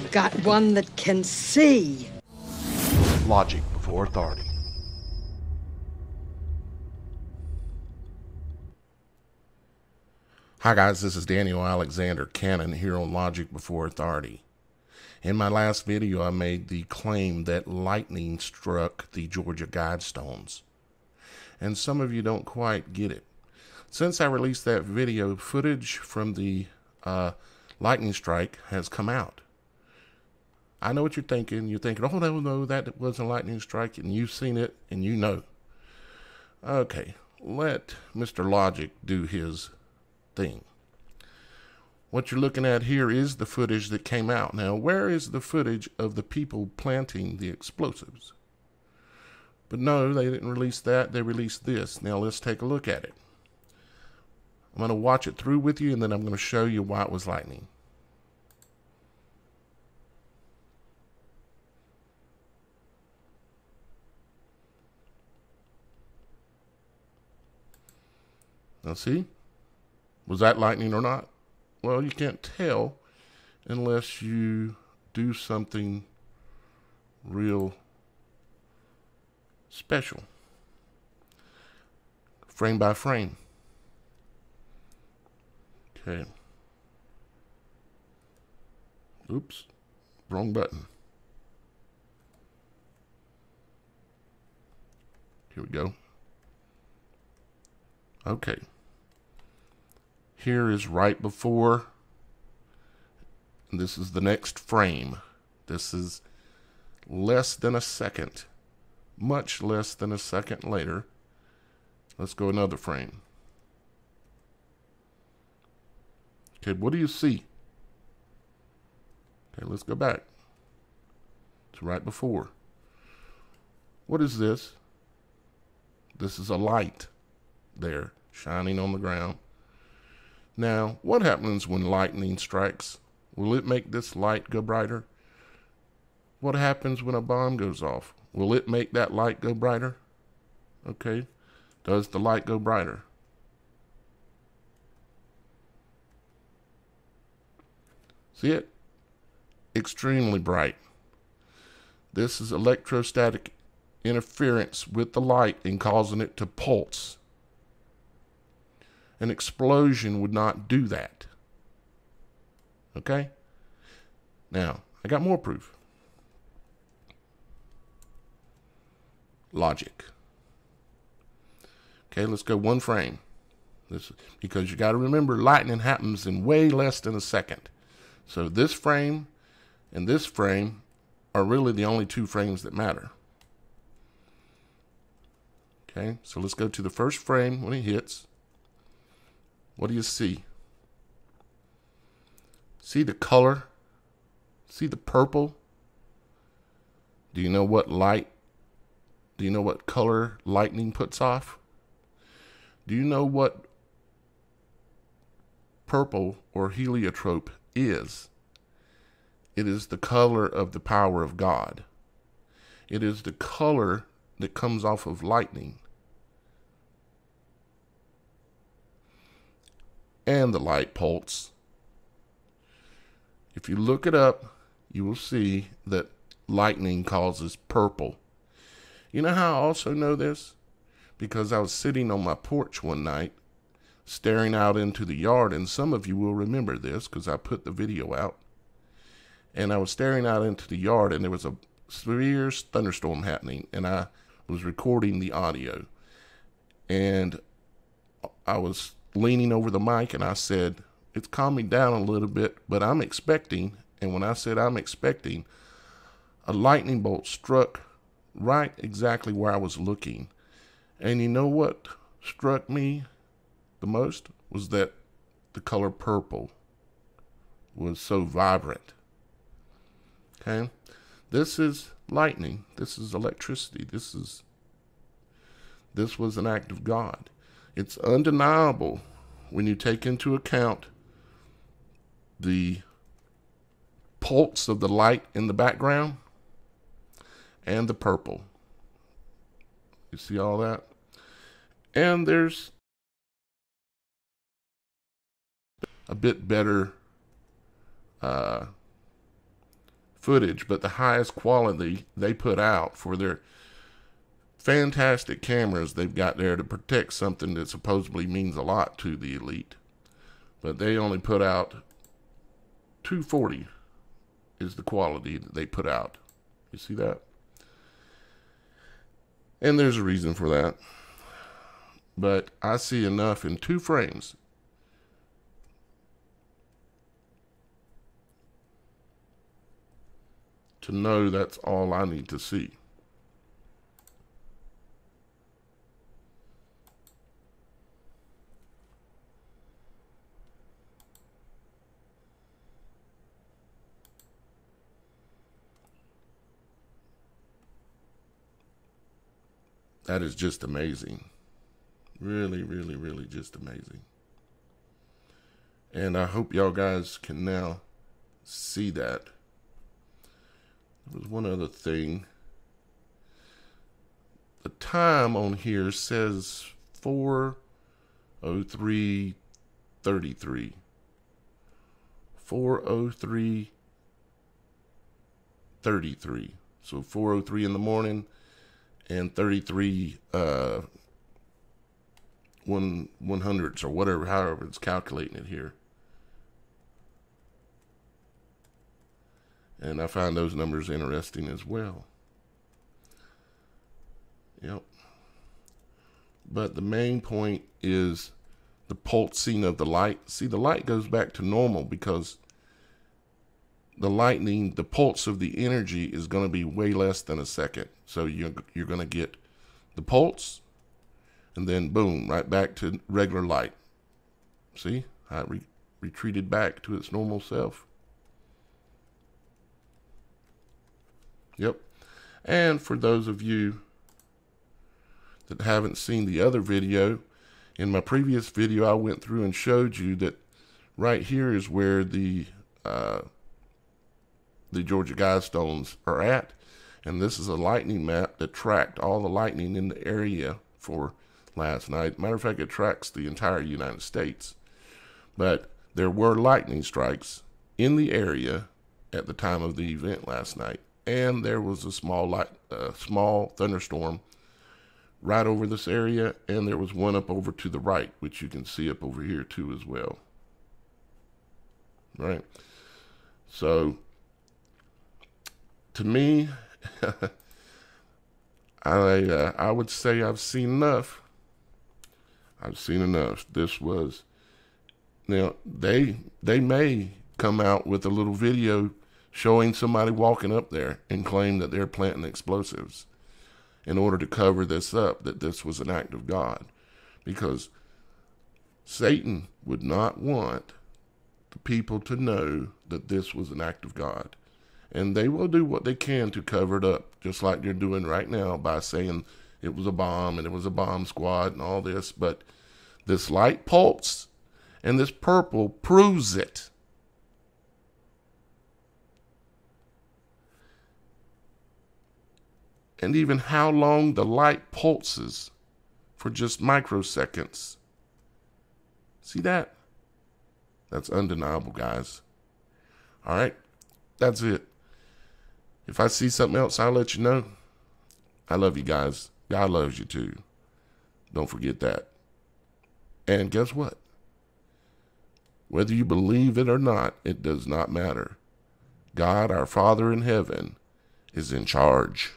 I've got one that can see. Logic Before Authority. Hi guys, this is Daniel Alexander Cannon here on Logic Before Authority. In my last video, I made the claim that lightning struck the Georgia Guidestones. And some of you don't quite get it. Since I released that video, footage from the lightning strike has come out. I know what you're thinking. You're thinking, oh, no, that wasn't a lightning strike, and you've seen it, and you know. Okay, let Mr. Logic do his thing. What you're looking at here is the footage that came out. Now, where is the footage of the people planting the explosives? But no, they didn't release that. They released this. Now, let's take a look at it. I'm going to watch it through with you, and then I'm going to show you why it was lightning. Now, see? Was that lightning or not? Well, you can't tell unless you do something real special. Frame by frame. Okay. Oops. Wrong button. Here we go. Okay. Here is right before, and this is the next frame. This is less than a second, much less than a second later. Let's go another frame. Okay, what do you see? Okay, let's go back to right before. What is this? This is a light there shining on the ground. Now, what happens when lightning strikes? Will it make this light go brighter? What happens when a bomb goes off? Will it make that light go brighter? Okay. Does the light go brighter? See it? Extremely bright. This is electrostatic interference with the light and causing it to pulse. An explosion would not do that. Okay? Now, I got more proof. Logic. Okay, let's go one frame. This, because you got to remember, lightning happens in way less than a second. So this frame and this frame are really the only two frames that matter. Okay, so let's go to the first frame when it hits. What do you see? See the color? See the purple? Do you know what light? Do you know what color lightning puts off? Do you know what purple or heliotrope is? It is the color of the power of God. It is the color that comes off of lightning. And the light pulse. If you look it up, you will see that lightning causes purple. You know how I also know this? Because I was sitting on my porch one night, staring out into the yard, and some of you will remember this because I put the video out. And I was staring out into the yard, and there was a severe thunderstorm happening, and I was recording the audio. And I was leaning over the mic, and I said, it's calming down a little bit, but I'm expecting, and when I said I'm expecting, a lightning bolt struck right exactly where I was looking. And you know what struck me the most was that the color purple was so vibrant. Okay, this is lightning. This is electricity. This was an act of God. It's undeniable when you take into account the pulse of the light in the background and the purple. You see all that? And there's a bit better footage, but the highest quality they put out for their fantastic cameras they've got there to protect something that supposedly means a lot to the elite. But they only put out 240 is the quality that they put out. You see that? And there's a reason for that. But I see enough in 2 frames. To know that's all I need to see. That is just amazing. Really, really, really just amazing. And I hope y'all guys can now see that. There was one other thing. The time on here says 4:03:33. 4:03:33. So 4:03 in the morning and 33 one hundredths or whatever, however it's calculating it here. And I find those numbers interesting as well. Yep. But the main point is the pulsing of the light. See, the light goes back to normal because the lightning, the pulse of the energy is going to be way less than a second. So you're going to get the pulse and then boom, right back to regular light. See how it retreated back to its normal self. Yep. And for those of you that haven't seen the other video, in my previous video, I went through and showed you that right here is where the Georgia Guidestones are at. And this is a lightning map that tracked all the lightning in the area for last night. Matter of fact, it tracks the entire United States. But there were lightning strikes in the area at the time of the event last night. And there was a small thunderstorm right over this area, and there was one up over to the right, which you can see up over here too as well. Right? So, to me, I would say I've seen enough. I've seen enough. This was, now they may come out with a little video showing somebody walking up there and claim that they're planting explosives in order to cover this up, that this was an act of God. Because Satan would not want the people to know that this was an act of God. And they will do what they can to cover it up, just like they're doing right now by saying it was a bomb and it was a bomb squad and all this. But this light pulse and this purple proves it. And even how long the light pulses for just microseconds. See that? That's undeniable, guys. All right, that's it. If I see something else, I'll let you know. I love you guys. God loves you too. Don't forget that. And guess what? Whether you believe it or not, it does not matter. God, our Father in heaven, is in charge.